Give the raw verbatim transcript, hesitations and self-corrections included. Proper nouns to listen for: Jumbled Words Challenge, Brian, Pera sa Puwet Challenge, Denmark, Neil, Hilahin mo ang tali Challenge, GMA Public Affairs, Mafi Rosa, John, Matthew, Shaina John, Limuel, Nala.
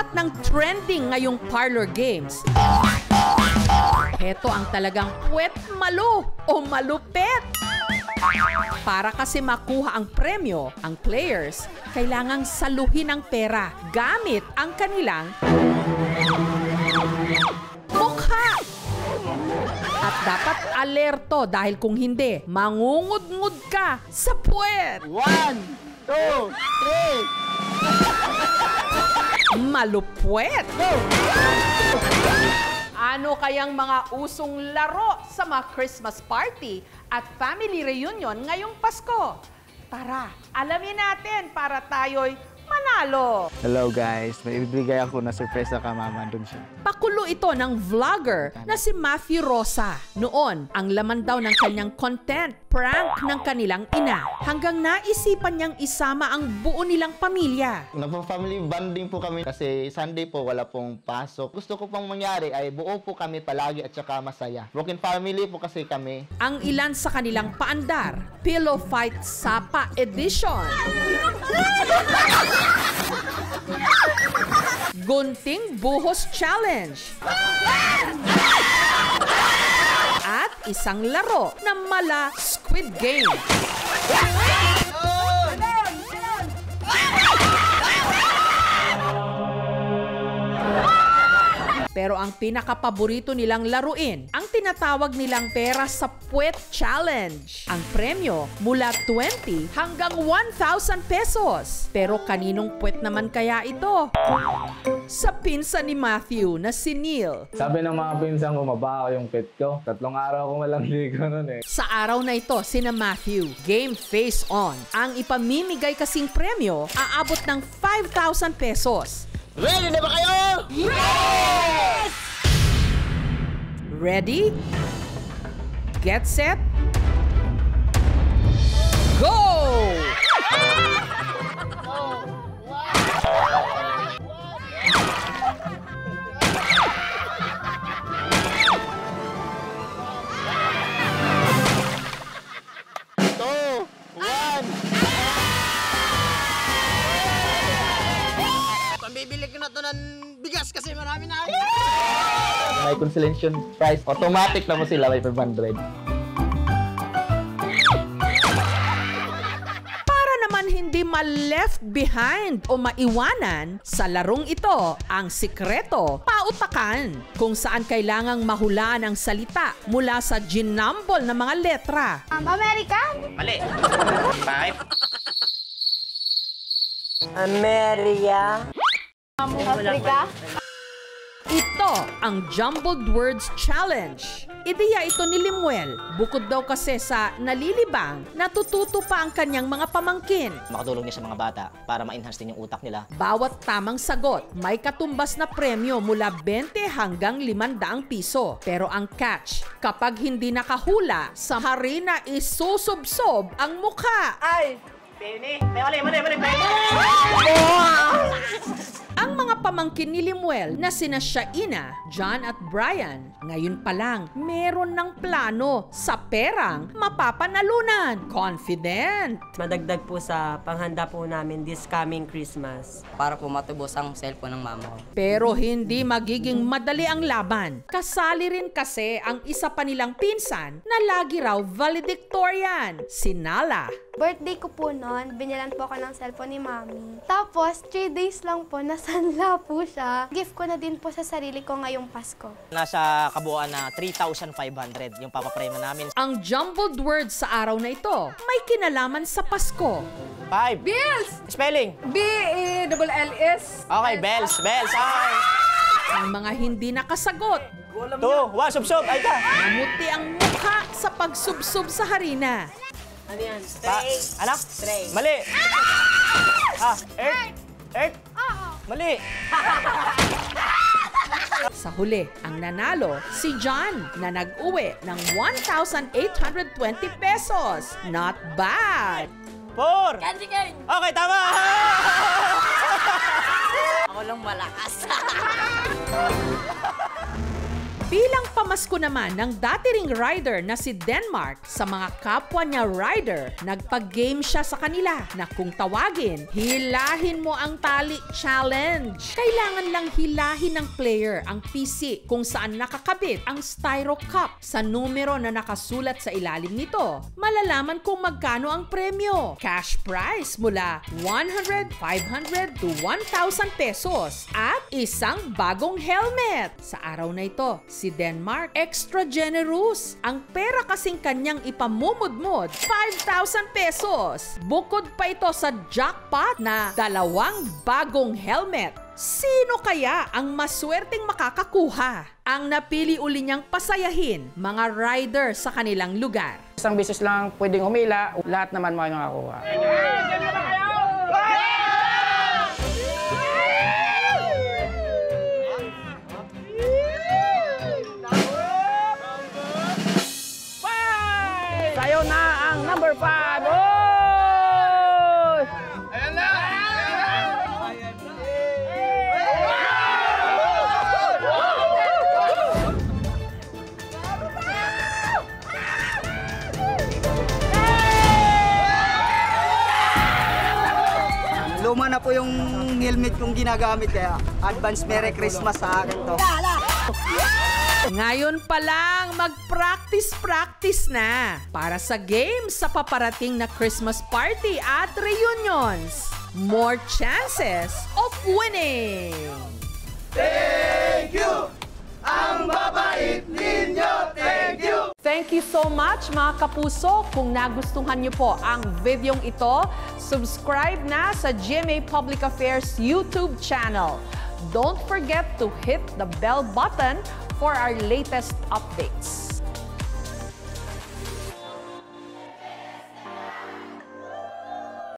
lahat ng trending ngayong parlor games. Heto ang talagang puwet malo o malupet. Para kasi makuha ang premyo, ang players, kailangang saluhin ang pera gamit ang kanilang mukha. At dapat alerto dahil kung hindi, mangungud-ngud ka sa puwet. One, two, three. Malupwet. Ano kayang mga usong laro sa mga Christmas party at family reunion ngayong Pasko? Tara, alamin natin para tayo'y manalo. Hello guys, may ibibigay ako na surprise na kamama doon siya. Pakulo ito ng vlogger na si Mafi Rosa. Noon, ang laman daw ng kanyang content, prank ng kanilang ina. Hanggang naisipan niyang isama ang buo nilang pamilya. Nagpa-family bonding po kami kasi Sunday po wala pong pasok. Gusto ko pang mangyari ay buo po kami palagi at saka masaya. Broken family po kasi kami. Ang ilan sa kanilang paandar, Pillow Fight Sapa Edition. Gunting Buhos Challenge. At isang laro na mala Squid Game. Pero ang pinakapaborito nilang laruin, ang tinatawag nilang pera sa puwet challenge. Ang premyo mula twenty hanggang one thousand pesos. Pero kaninong puwet naman kaya ito? Sa pinsan ni Matthew na si Neil. Sabi ng mga pinsan ko, mabaho yung pet ko. Tatlong araw ko walang ligo nun eh. Sa araw na ito, sina Matthew, game face on. Ang ipamimigay kasing premyo, aabot ng five thousand pesos. Ready na ba kayo? Yes! Ready? Get set? Go! May consolation prize. Automatic na mo sila may five hundred. Para naman hindi ma-left behind o maiwanan, sa larong ito, ang sikreto, pautakan, kung saan kailangang mahulaan ang salita mula sa ginambol na mga letra. Um, American? Mali. Five. Ameria. Africa. Ito ang Jumbled Words Challenge. Ideya ito ni Limuel. Bukod daw kasi sa nalilibang, natututo pa ang kanyang mga pamangkin. Makatulong niya sa mga bata para ma-enhance din yung utak nila. Bawat tamang sagot, may katumbas na premyo mula twenty hanggang limang daang piso. Pero ang catch, kapag hindi nakahula, sa harina isusubsob ang mukha. Ay! Bene! Mali, mali, mali! Ang mga pamangkin ni Limuel na sina Shaina, John at Brian, ngayon pa lang meron ng plano sa perang mapapanalunan. Confident! Madagdag po sa panghanda po namin this coming Christmas. Para po matubos ang cellphone ng mama. Pero hindi magiging madali ang laban. Kasali rin kasi ang isa pa nilang pinsan na lagi raw valedictorian, si Nala. Birthday ko po noon, binilan po ako ng cellphone ni Mami. Tapos, three days lang po, nasanla po siya. Gift ko na din po sa sarili ko ngayong Pasko. Nasa kabuuan na three thousand five hundred yung papaprema namin. Ang jumbled words sa araw na ito, may kinalaman sa Pasko. Five. Bills! Spelling? B E L L S. Okay, bells, bells. Okay. Ang mga hindi nakasagot. Two, one, subsob. Ay ka. Namuti ang mukha sa pagsubsob sa harina. Ano yan? Tray. Anak? Tray. Mali. Ah! Earth. Earth. Mali. Sa huli, ang nanalo, si John na nag-uwi ng one thousand eight hundred twenty pesos. Not bad. Four. Candy cane. Okay, tama. Ako lang malakas. Bilang pamasko naman ng dati ring rider na si Denmark sa mga kapwa niya rider, nagpag-game siya sa kanila na kung tawagin, hilahin mo ang tali challenge. Kailangan lang hilahin ng player ang P C kung saan nakakabit ang styro cup sa numero na nakasulat sa ilalim nito. Malalaman kung magkano ang premyo. Cash prize mula one hundred, five hundred to one thousand pesos at isang bagong helmet. Sa araw na ito, si Denmark extra generous. Ang pera kasing kanyang ipamumudmod, five thousand pesos. Bukod pa ito sa jackpot na dalawang bagong helmet. Sino kaya ang maswerteng makakakuha? Ang napili uli niyang pasayahin mga rider sa kanilang lugar. Isang beses lang pwedeng humila, lahat naman may makakuha. Sayo na ang number five. Oh! Ayan na! Luma na po yung helmet kong ginagamit kaya advance Merry Christmas sa akin to. Ngayon pa lang, mag-practice-practice na para sa game sa paparating na Christmas party at reunions. More chances of winning! Thank you! Ang babait ninyo! Thank you! Thank you so much mga kapuso! Kung nagustuhan niyo po ang videong ito, subscribe na sa G M A Public Affairs YouTube channel. Don't forget to hit the bell button for our latest updates.